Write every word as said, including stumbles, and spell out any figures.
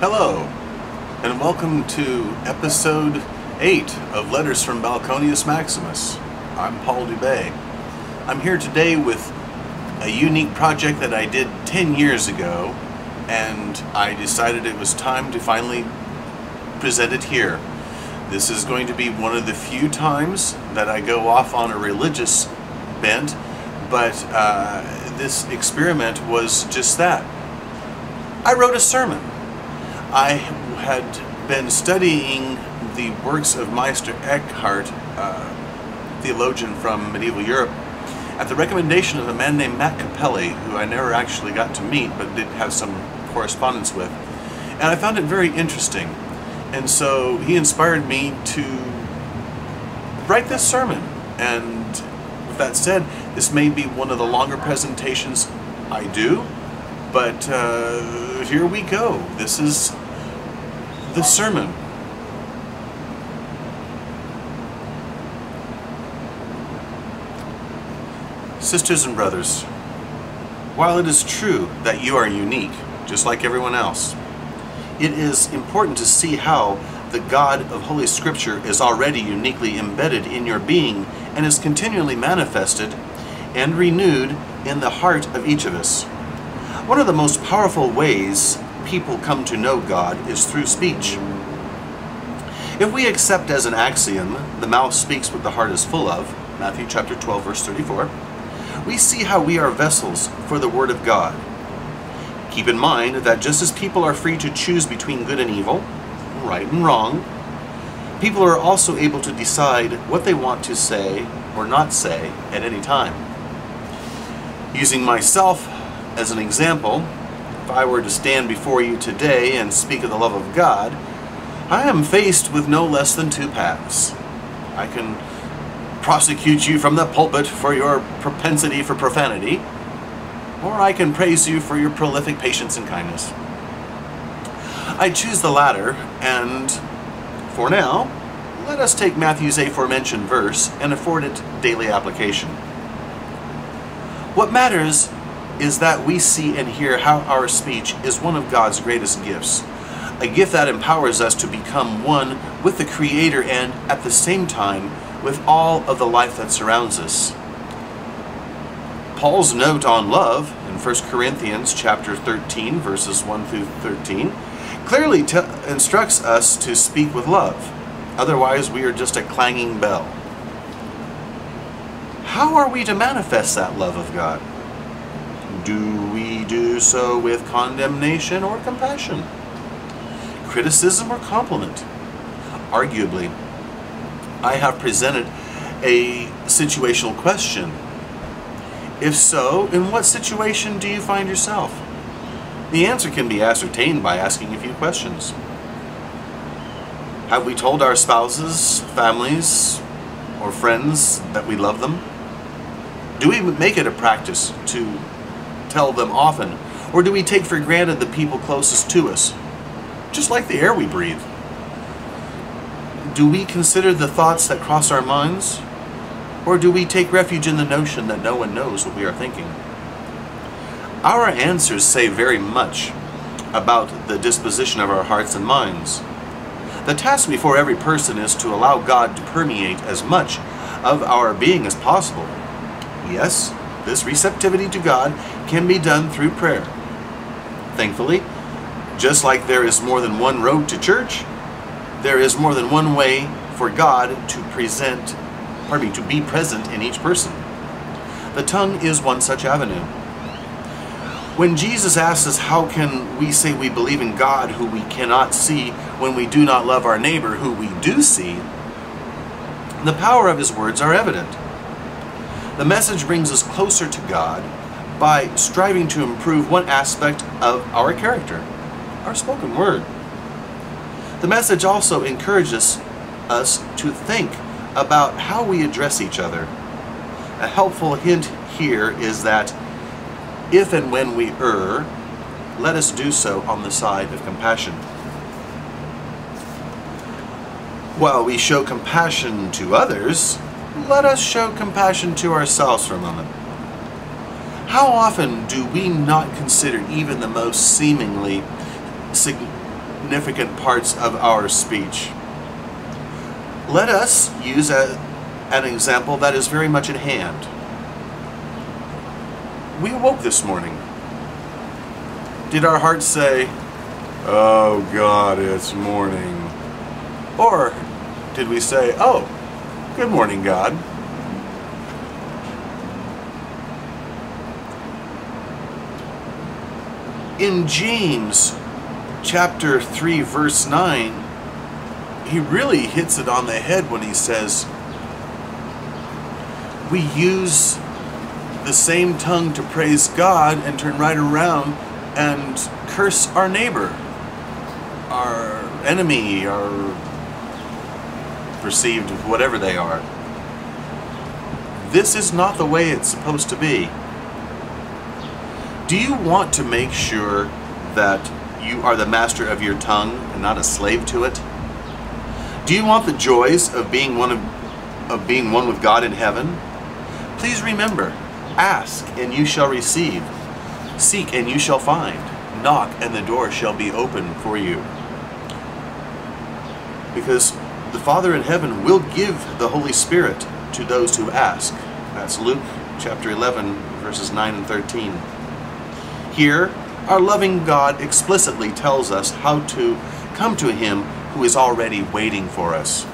Hello, and welcome to episode eight of Letters from Balconius Maximus. I'm Paul DuBay. I'm here today with a unique project that I did ten years ago, and I decided it was time to finally present it here. This is going to be one of the few times that I go off on a religious bent, but uh, this experiment was just that. I wrote a sermon. I had been studying the works of Meister Eckhart, uh, theologian from medieval Europe, at the recommendation of a man named Matt Capelli, who I never actually got to meet but did have some correspondence with. And I found it very interesting. And so he inspired me to write this sermon. And with that said, this may be one of the longer presentations I do, but uh, here we go. This is the sermon. Sisters and brothers, while it is true that you are unique, just like everyone else, it is important to see how the God of Holy Scripture is already uniquely embedded in your being and is continually manifested and renewed in the heart of each of us. One of the most powerful ways people come to know God is through speech. If we accept as an axiom, the mouth speaks what the heart is full of, Matthew chapter twelve, verse thirty-four, we see how we are vessels for the Word of God. Keep in mind that just as people are free to choose between good and evil, right and wrong, people are also able to decide what they want to say or not say at any time. Using myself as an example, if I were to stand before you today and speak of the love of God, I am faced with no less than two paths. I can prosecute you from the pulpit for your propensity for profanity, or I can praise you for your prolific patience and kindness. I choose the latter, and for now, let us take Matthew's aforementioned verse and afford it daily application. What matters is that we see and hear how our speech is one of God's greatest gifts, a gift that empowers us to become one with the Creator and, at the same time, with all of the life that surrounds us. Paul's note on love in First Corinthians chapter thirteen, verses one through thirteen, clearly instructs us to speak with love. Otherwise, we are just a clanging bell. How are we to manifest that love of God? Do we do so with condemnation or compassion? Criticism or compliment? Arguably, I have presented a situational question. If so, in what situation do you find yourself? The answer can be ascertained by asking a few questions. Have we told our spouses, families, or friends that we love them? Do we make it a practice to tell them often, or do we take for granted the people closest to us, just like the air we breathe? Do we consider the thoughts that cross our minds, or do we take refuge in the notion that no one knows what we are thinking? Our answers say very much about the disposition of our hearts and minds. The task before every person is to allow God to permeate as much of our being as possible. Yes, this receptivity to God can be done through prayer. Thankfully, just like there is more than one road to church, there is more than one way for God to present, pardon me, to be present in each person. The tongue is one such avenue. When Jesus asks us how can we say we believe in God who we cannot see when we do not love our neighbor who we do see, the power of his words are evident. The message brings us closer to God by striving to improve one aspect of our character, our spoken word. The message also encourages us to think about how we address each other. A helpful hint here is that if and when we err, let us do so on the side of compassion. While we show compassion to others, let us show compassion to ourselves for a moment. How often do we not consider even the most seemingly sig significant parts of our speech. Let us use a, an example that is very much at hand. We awoke this morning. Did our hearts say, "Oh God, it's morning"? Or did we say, "Oh, good morning, God"? In James chapter three, verse nine, he really hits it on the head when he says, we use the same tongue to praise God and turn right around and curse our neighbor, our enemy, our perceived whatever they are. This is not the way it's supposed to be. Do you want to make sure that you are the master of your tongue and not a slave to it? Do you want the joys of being one of, of being one with God in heaven? Please remember, ask and you shall receive, seek and you shall find, knock and the door shall be open for you. Because the Father in heaven will give the Holy Spirit to those who ask. That's Luke chapter eleven, verses nine and thirteen. Here, our loving God explicitly tells us how to come to Him who is already waiting for us.